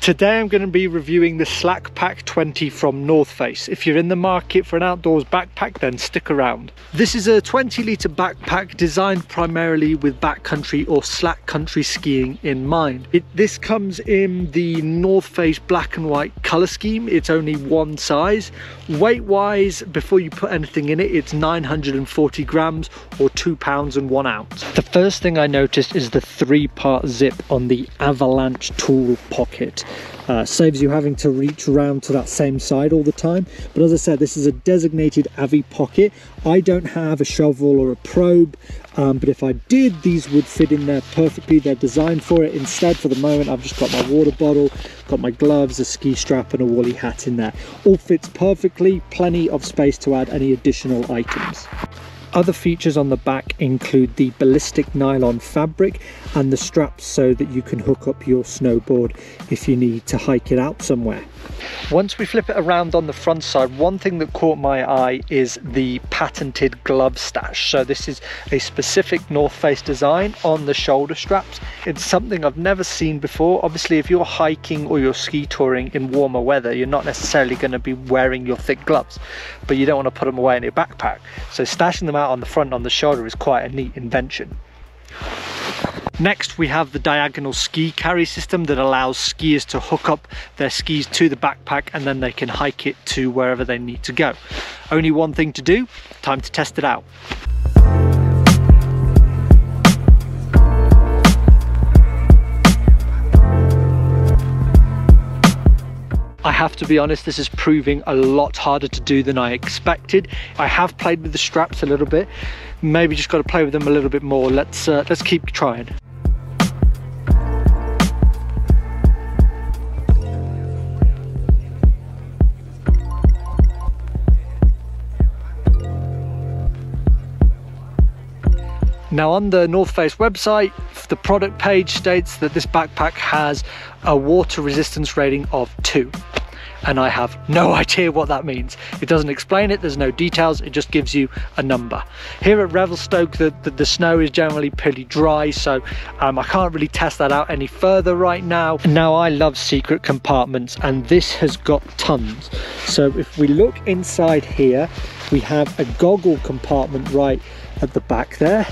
Today I'm going to be reviewing the Slackpack 20 from North Face. If you're in the market for an outdoors backpack, then stick around. This is a 20-litre backpack designed primarily with backcountry or slack country skiing in mind. This comes in the North Face black and white colour scheme. It's only one size. Weight-wise, before you put anything in it, it's 940 grams or 2 pounds and 1 ounce. The first thing I noticed is the 3-part zip on the Avalanche tool pocket. Saves you having to reach around to that same side all the time. But as I said, this is a designated Avi pocket. I don't have a shovel or a probe, but if I did, these would fit in there perfectly. They're designed for it. Instead, for the moment, I've just got my water bottle, got my gloves, a ski strap and a woolly hat in there. All fits perfectly, plenty of space to add any additional items. Other features on the back include the ballistic nylon fabric and the straps so that you can hook up your snowboard if you need to hike it out somewhere. Once we flip it around on the front side, one thing that caught my eye is the patented glove stash. So this is a specific North Face design on the shoulder straps. It's something I've never seen before. Obviously, if you're hiking or you're ski touring in warmer weather, you're not necessarily going to be wearing your thick gloves, but you don't want to put them away in your backpack. So stashing them out on the front on the shoulder is quite a neat invention. Next, we have the diagonal ski carry system that allows skiers to hook up their skis to the backpack and then they can hike it to wherever they need to go. Only one thing to do, time to test it out. I have to be honest, this is proving a lot harder to do than I expected. I have played with the straps a little bit, maybe just got to play with them a little bit more. Let's keep trying. Now on the North Face website, the product page states that this backpack has a water resistance rating of 2. And I have no idea what that means. It doesn't explain it, there's no details, it just gives you a number. Here at Revelstoke, the snow is generally pretty dry, so I can't really test that out any further right now. Now, I love secret compartments, and this has got tons. So if we look inside here, we have a goggle compartment right at the back there.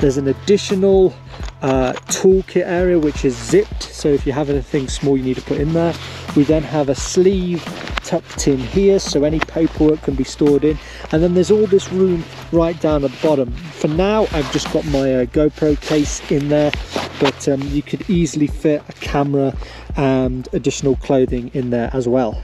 There's an additional toolkit area which is zipped, so if you have anything small you need to put in there. We then have a sleeve tucked in here so any paperwork can be stored in, and then there's all this room right down at the bottom. For now I've just got my GoPro case in there, but you could easily fit a camera and additional clothing in there as well.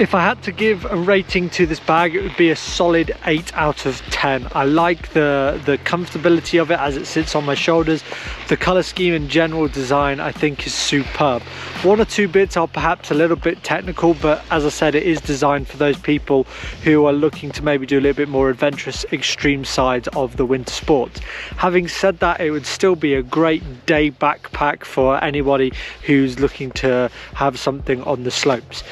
If I had to give a rating to this bag, it would be a solid 8 out of 10. I like the comfortability of it as it sits on my shoulders. The color scheme and general design I think is superb. One or two bits are perhaps a little bit technical, but as I said, it is designed for those people who are looking to maybe do a little bit more adventurous, extreme sides of the winter sports. Having said that, it would still be a great day backpack for anybody who's looking to have something on the slopes.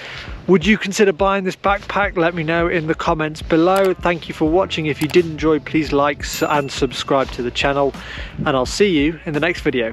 Would you consider buying this backpack? Let me know in the comments below. Thank you for watching. If you did enjoy, please like and subscribe to the channel, and I'll see you in the next video.